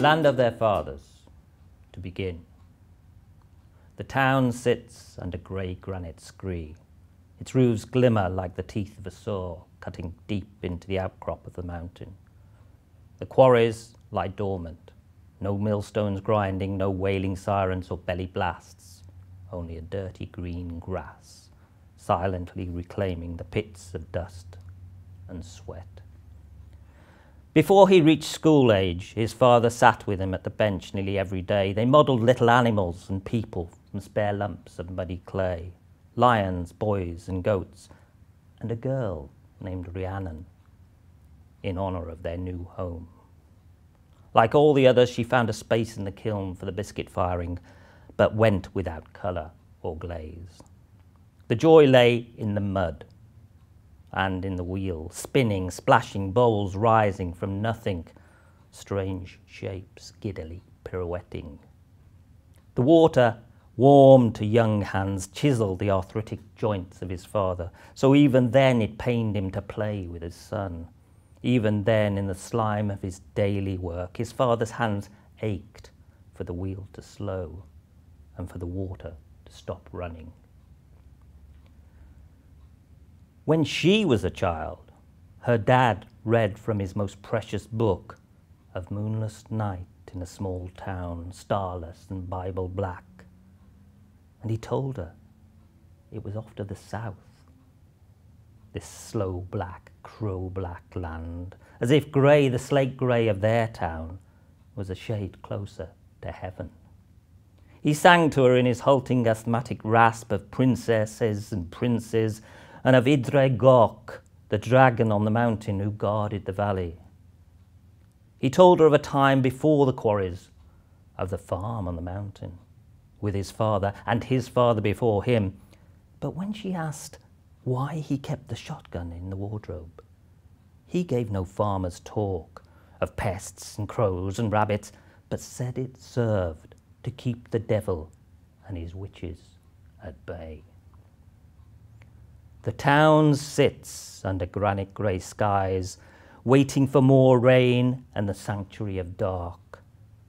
land of their fathers, to begin. The town sits under grey granite scree. Its roofs glimmer like the teeth of a saw, cutting deep into the outcrop of the mountain. The quarries lie dormant, no millstones grinding, no wailing sirens or belly blasts, only a dirty green grass, silently reclaiming the pits of dust and sweat. Before he reached school age, his father sat with him at the bench nearly every day. They modelled little animals and people from spare lumps of muddy clay. Lions, boys and goats, and a girl named Rhiannon, in honour of their new home. Like all the others, she found a space in the kiln for the biscuit firing, but went without colour or glaze. The joy lay in the mud and in the wheel, spinning, splashing bowls, rising from nothing, strange shapes giddily pirouetting. The water, warm to young hands, chiselled the arthritic joints of his father, so even then it pained him to play with his son. Even then, in the slime of his daily work, his father's hands ached for the wheel to slow and for the water to stop running. When she was a child, her dad read from his most precious book, Of Moonless Night in a Small Town, Starless and Bible Black. And he told her it was off to the south, this slow black, crow black land, as if grey, the slate grey of their town, was a shade closer to heaven. He sang to her in his halting asthmatic rasp of princesses and princes, and of Idre Gok, the dragon on the mountain who guarded the valley. He told her of a time before the quarries, of the farm on the mountain, with his father and his father before him. But when she asked why he kept the shotgun in the wardrobe, he gave no farmer's talk of pests and crows and rabbits, but said it served to keep the devil and his witches at bay. The town sits under granite grey skies, waiting for more rain and the sanctuary of dark,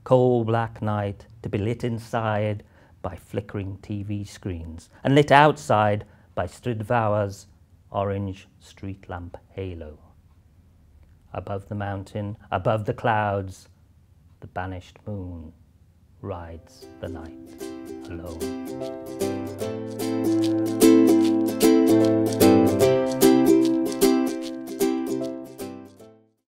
coal black night to be lit inside by flickering TV screens, and lit outside by Stridvauer's orange street lamp halo. Above the mountain, above the clouds, the banished moon rides the night alone.